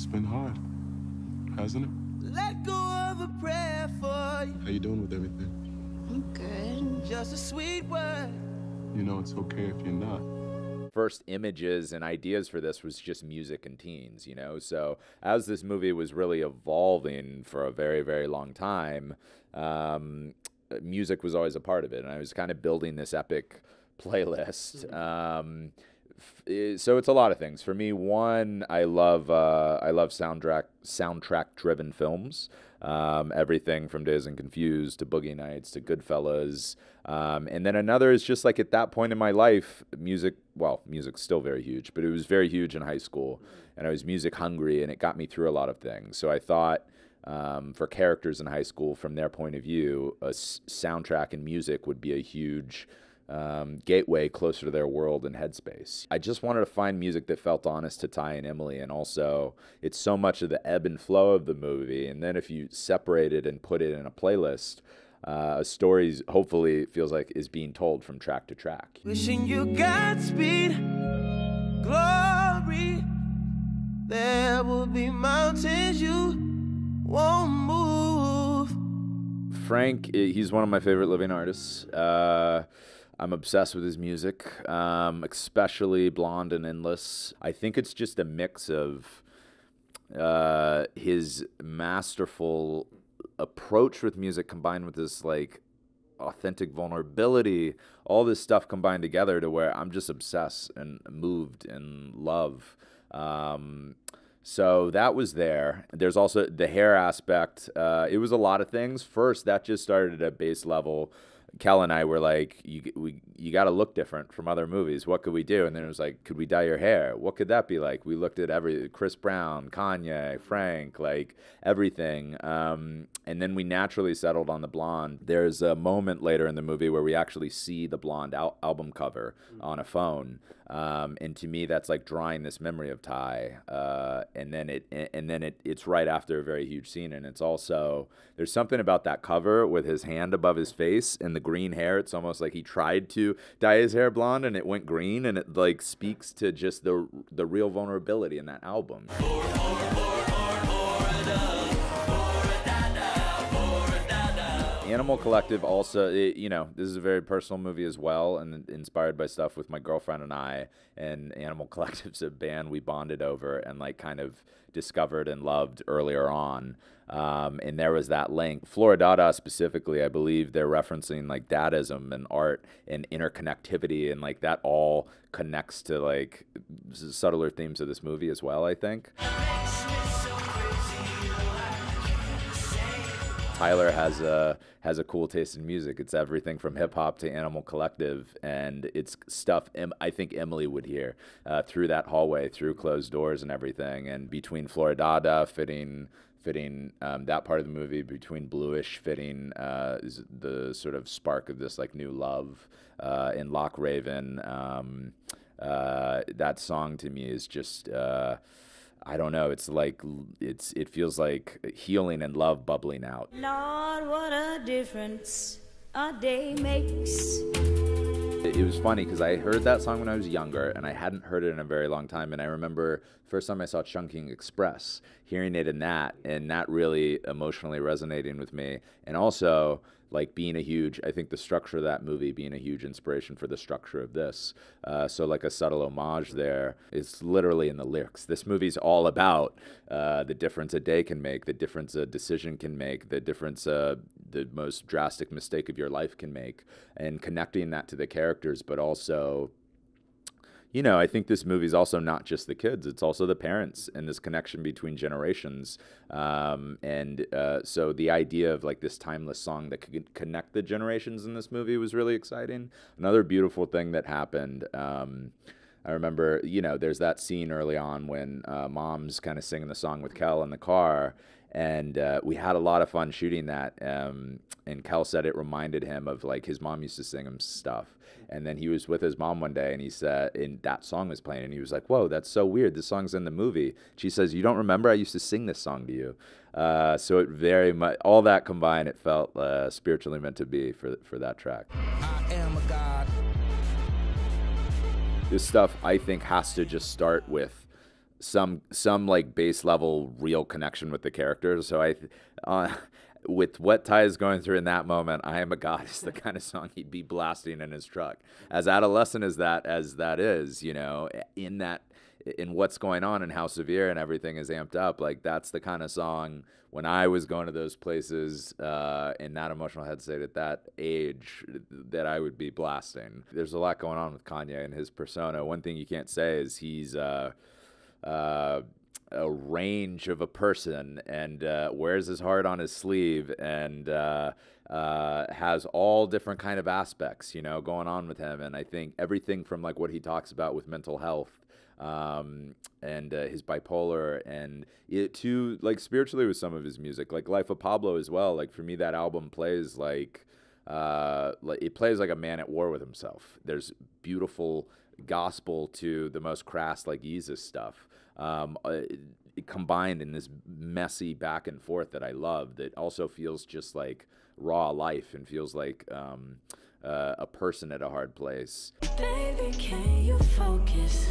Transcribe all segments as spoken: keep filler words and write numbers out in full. It's been hard, hasn't it? Let go of a prayer for you. How you doing with everything? I'm good. Just a sweet word. You know, it's okay if you're not. First images and ideas for this was just music and teens, you know? So as this movie was really evolving for a very, very long time, um, music was always a part of it. And I was kind of building this epic playlist. Um, f so it's a lot of things. For me, one, I love, uh, I love soundtrack, soundtrack-driven films. Um, everything from Dazed and Confused to Boogie Nights to Goodfellas. Um, and then another is just like at that point in my life, music, well, music's still very huge, but it was very huge in high school. And I was music hungry and it got me through a lot of things. So I thought um, for characters in high school, from their point of view, a s soundtrack and music would be a huge Um, gateway closer to their world and headspace. I just wanted to find music that felt honest to Ty and Emily, and also it's so much of the ebb and flow of the movie, and then if you separate it and put it in a playlist, uh, a story hopefully feels like is being told from track to track. Wishing you Godspeed, glory, there will be mountains you won't move. Frank, he's one of my favorite living artists. Uh, I'm obsessed with his music, um, especially Blonde and Endless. I think it's just a mix of uh, his masterful approach with music combined with this like authentic vulnerability, all this stuff combined together to where I'm just obsessed and moved and love. Um, So that was there. There's also the hair aspect. Uh, it was a lot of things. First, that just started at base level. Kel and I were like, you, we, you got to look different from other movies. What could we do? And then it was like, could we dye your hair? What could that be like? We looked at every Chris Brown, Kanye, Frank, like everything. Um, and then we naturally settled on the blonde. There's a moment later in the movie where we actually see the blonde al album cover on a phone. Um, and to me, that's like drawing this memory of Ty. Uh, and then it, and then it, it's right after a very huge scene. And it's also, there's something about that cover with his hand above his face and the green hair. It's almost like he tried to dye his hair blonde and it went green, and it like speaks to just the the real vulnerability in that album. More, more, more, more, more Animal Collective also, it, you know, this is a very personal movie as well, and inspired by stuff with my girlfriend and I, and Animal Collective's a band we bonded over and like kind of discovered and loved earlier on. Um, and there was that link. Floridada specifically, I believe they're referencing like Dadaism and art and interconnectivity, and like that all connects to like subtler themes of this movie as well, I think. Tyler has a has a cool taste in music. It's everything from hip hop to Animal Collective, and it's stuff em I think Emily would hear uh, through that hallway, through closed doors and everything. And between Floridada fitting fitting um, that part of the movie, between Bluish fitting uh, is the sort of spark of this like new love uh, in Lock Raven. Um, uh, that song to me is just. Uh, I don't know, it's like, it's it feels like healing and love bubbling out. Lord, what a difference a day makes. It, it was funny, because I heard that song when I was younger, and I hadn't heard it in a very long time, and I remember the first time I saw Chungking Express, hearing it in that, and that really emotionally resonating with me, and also, like being a huge, I think the structure of that movie being a huge inspiration for the structure of this. Uh, so like a subtle homage there. It's literally in the lyrics. This movie's all about uh, the difference a day can make, the difference a decision can make, the difference uh, the most drastic mistake of your life can make, and connecting that to the characters, but also, you know, I think this movie's also not just the kids, it's also the parents and this connection between generations. Um, and uh, so the idea of like this timeless song that could connect the generations in this movie was really exciting. Another beautiful thing that happened, um, I remember, you know, there's that scene early on when uh, mom's kind of singing the song with Kel in the car. And uh, we had a lot of fun shooting that. Um, and Kel said it reminded him of like his mom used to sing him stuff. And then he was with his mom one day, and he said, and that song was playing, and he was like, "Whoa, that's so weird. This song's in the movie." She says, "You don't remember? I used to sing this song to you." Uh, so it very much, all that combined, it felt uh, spiritually meant to be for for that track. I am a god. This stuff I think has to just start with some some like base level real connection with the characters. So I, uh, with what Ty is going through in that moment, I Am a Goddess, the kind of song he'd be blasting in his truck. As adolescent as that as that is, you know, in that in what's going on and how severe and everything is amped up, like that's the kind of song when I was going to those places uh, in that emotional headset at that age that I would be blasting. There's a lot going on with Kanye and his persona. One thing you can't say is he's uh, uh, a range of a person and uh, wears his heart on his sleeve and uh, uh, has all different kind of aspects, you know, going on with him. And I think everything from like what he talks about with mental health Um, and uh, his bipolar, and it too, like spiritually with some of his music, like Life of Pablo as well. Like for me, that album plays like, uh, like it plays like a man at war with himself. There's beautiful gospel to the most crass, like Yeezus stuff, um, it, it combined in this messy back and forth that I love, that also feels just like raw life and feels like, um, uh, a person at a hard place. Baby, can you focus?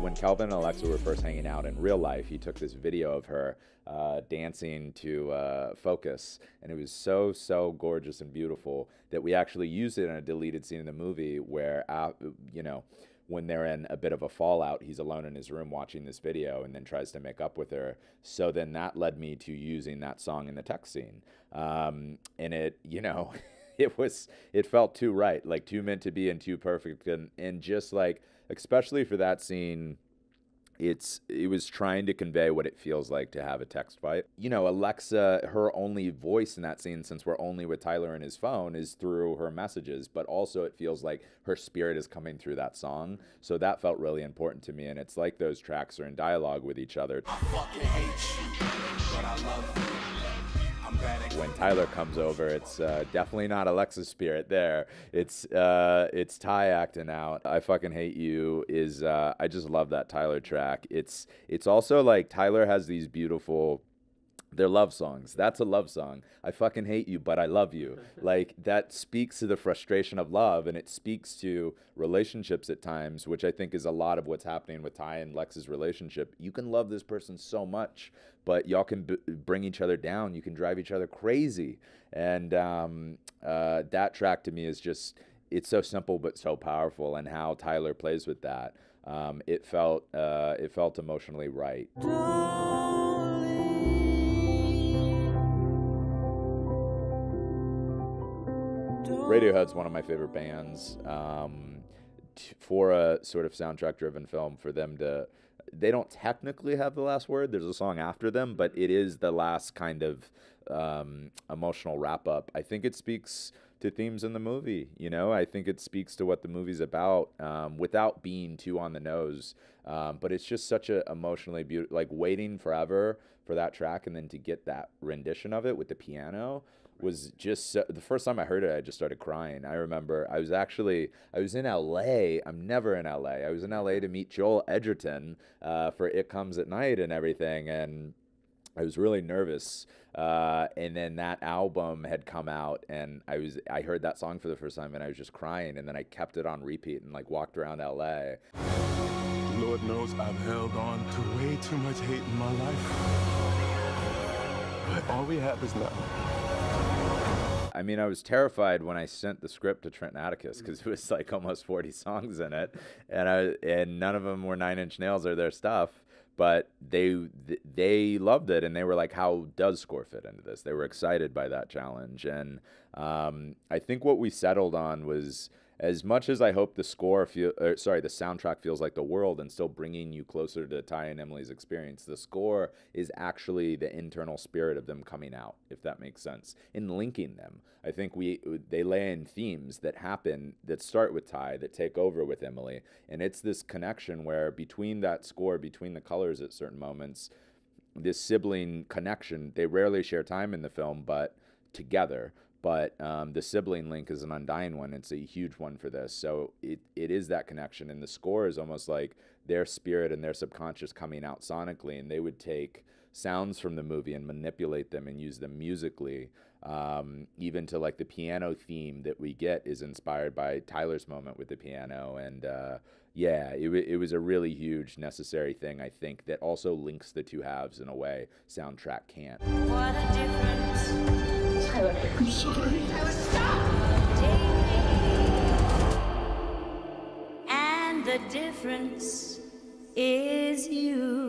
When Calvin and Alexa were first hanging out in real life, he took this video of her uh, dancing to uh, Focus, and it was so, so gorgeous and beautiful that we actually used it in a deleted scene in the movie where, uh, you know, when they're in a bit of a fallout, he's alone in his room watching this video and then tries to make up with her. So then that led me to using that song in the text scene. Um, and it, you know... It was, it felt too right, like too meant to be and too perfect. And, and just like, especially for that scene, it's, it was trying to convey what it feels like to have a text fight. You know, Alexa, her only voice in that scene, since we're only with Tyler and his phone, is through her messages, but also it feels like her spirit is coming through that song. So that felt really important to me. And it's like those tracks are in dialogue with each other. I fucking hate you, but I love you. When Tyler comes over, it's uh, definitely not Alexa's spirit there. It's uh, it's Ty acting out. I fucking hate you is uh, I just love that Tyler track. It's it's also like Tyler has these beautiful, they're love songs. That's a love song. I fucking hate you, but I love you. Like that speaks to the frustration of love, and it speaks to relationships at times, which I think is a lot of what's happening with Ty and Lex's relationship. You can love this person so much, but y'all can b bring each other down. You can drive each other crazy. And um, uh, that track to me is just, it's so simple, but so powerful, and how Tyler plays with that. Um, it felt, uh, it felt emotionally right. Radiohead's one of my favorite bands. Um, t for a sort of soundtrack-driven film, for them to... They don't technically have the last word. There's a song after them, but it is the last kind of um, emotional wrap-up. I think it speaks to themes in the movie, you know? I think it speaks to what the movie's about um, without being too on the nose. Um, but it's just such a emotionally beautiful... Like, waiting forever for that track and then to get that rendition of it with the piano... was just, uh, the first time I heard it, I just started crying. I remember I was actually, I was in L A. I'm never in L A. I was in L A to meet Joel Edgerton uh, for It Comes at Night and everything. And I was really nervous. Uh, and then that album had come out, and I was, I heard that song for the first time, and I was just crying. And then I kept it on repeat and like walked around L A. Lord knows I've held on to way too much hate in my life. But all we have is love. I mean, I was terrified when I sent the script to Trent Atticus because it was like almost forty songs in it, and I and none of them were Nine Inch Nails or their stuff, but they they loved it, and they were like, "How does score fit into this?" They were excited by that challenge, and um, I think what we settled on was, as much as I hope the score feel, or sorry, the soundtrack feels like the world and still bringing you closer to Ty and Emily's experience, the score is actually the internal spirit of them coming out, if that makes sense, in linking them. I think we they lay in themes that happen, that start with Ty, that take over with Emily, and it's this connection where between that score, between the colors at certain moments, this sibling connection, they rarely share time in the film, but together. But um, the sibling link is an undying one. It's a huge one for this. So it, it is that connection. And the score is almost like their spirit and their subconscious coming out sonically. And they would take sounds from the movie and manipulate them and use them musically. Um, even to like the piano theme that we get is inspired by Tyler's moment with the piano. And, uh, Yeah, it, it was a really huge, necessary thing, I think, that also links the two halves in a way soundtrack can't. What a difference. Tyler, I'm sorry. Tyler, stop! Take me. And the difference is you.